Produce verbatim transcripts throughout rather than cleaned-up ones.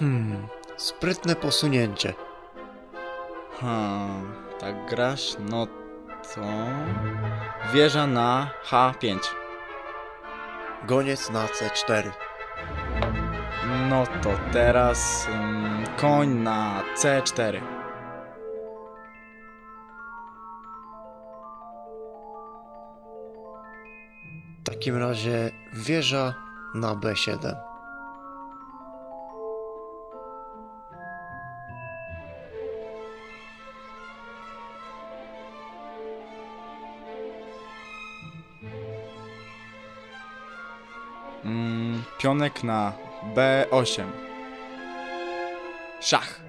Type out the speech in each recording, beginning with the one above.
Hmm, sprytne posunięcie. Hmm, tak grasz, no to... Wieża na ha pięć. Goniec na ce cztery. No to teraz... Um, koń na ce cztery. W takim razie wieża na be siedem. Mm, pionek na be osiem. Szach.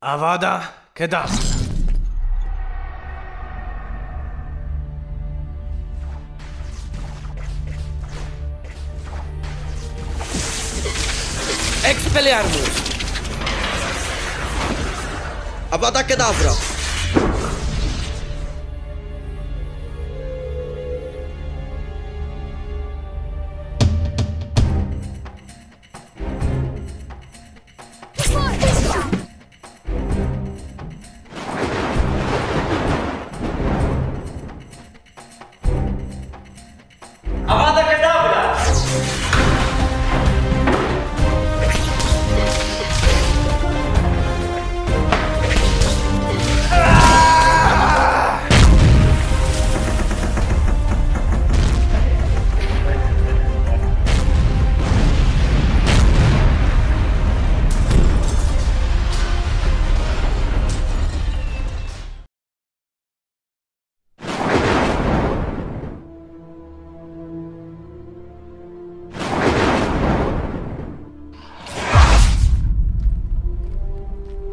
Avada Kedavra. Expelliarmus. Avada Kedavra.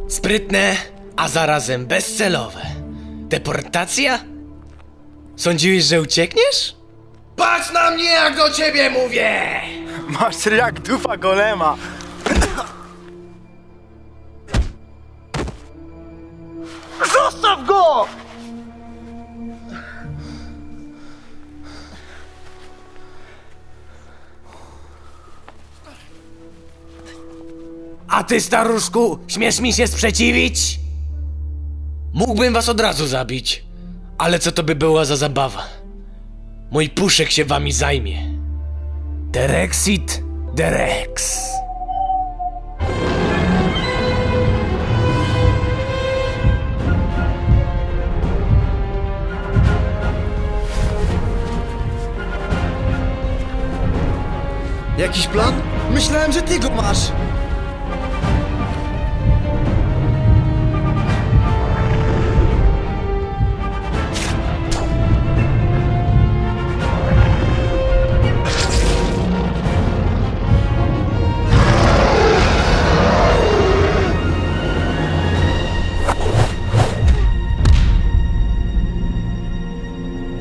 Sprytne, a zarazem bezcelowe. Deportacja? Sądziłeś, że uciekniesz? Patrz na mnie, jak do ciebie mówię! Masz jak dufa golema. Zostaw go! A ty, staruszku, śmiesz mi się sprzeciwić? Mógłbym was od razu zabić, ale co to by była za zabawa? Mój puszek się wami zajmie. Derexit Derex. Jakiś plan? Myślałem, że ty go masz.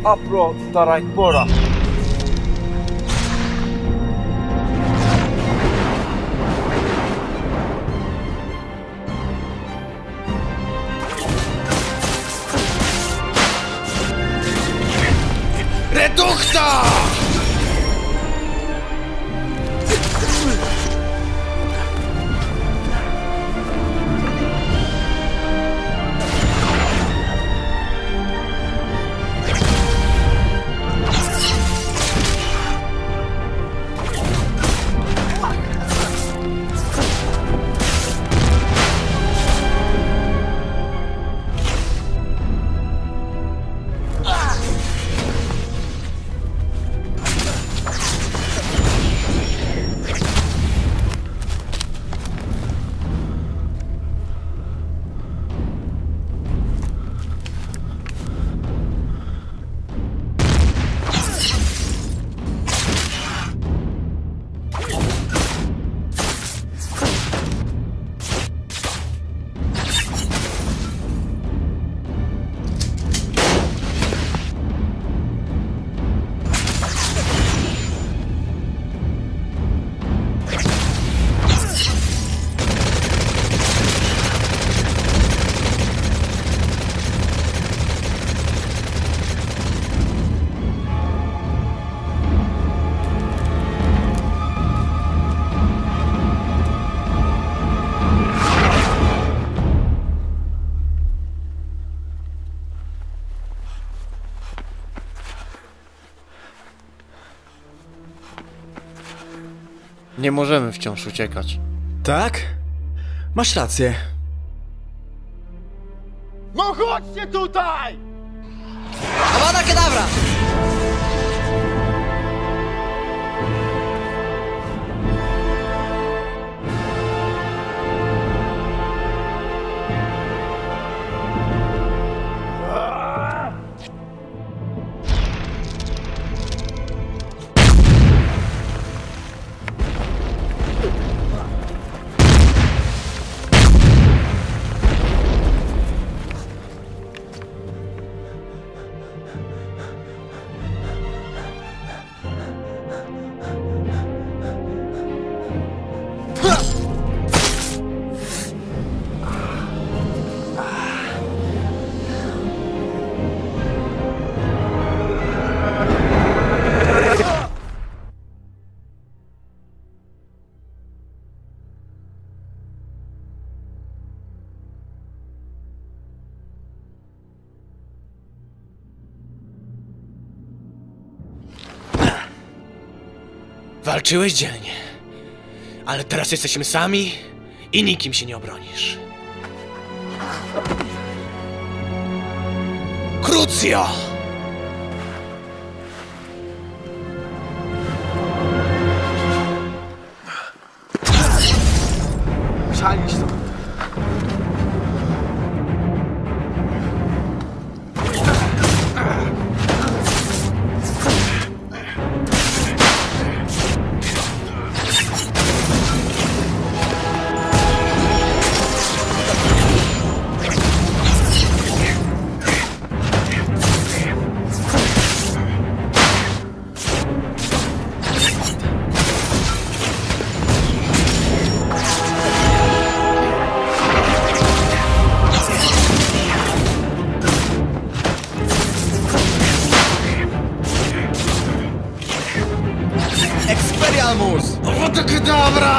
Apro, staraj pora. Oksa! Nie możemy wciąż uciekać. Tak? Masz rację. No chodźcie tutaj! Avada Kedavra! Walczyłeś dzielnie, ale teraz jesteśmy sami i nikim się nie obronisz. Krucjo! Szalisz to. Expelliarmus! Avada Kedavra!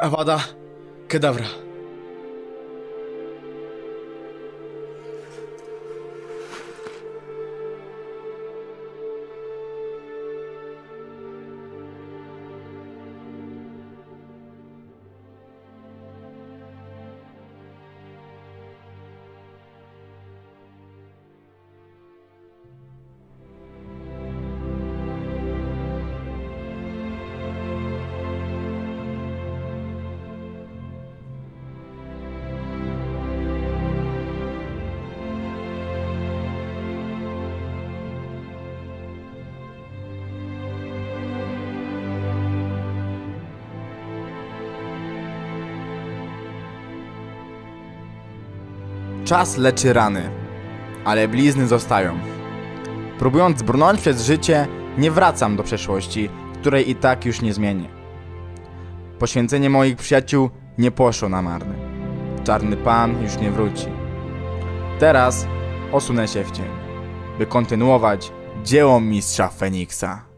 Avada Kedavra. Czas leczy rany, ale blizny zostają. Próbując brnąć przez życie, nie wracam do przeszłości, której i tak już nie zmienię. Poświęcenie moich przyjaciół nie poszło na marne. Czarny pan już nie wróci. Teraz osunę się w cień, by kontynuować dzieło mistrza Feniksa.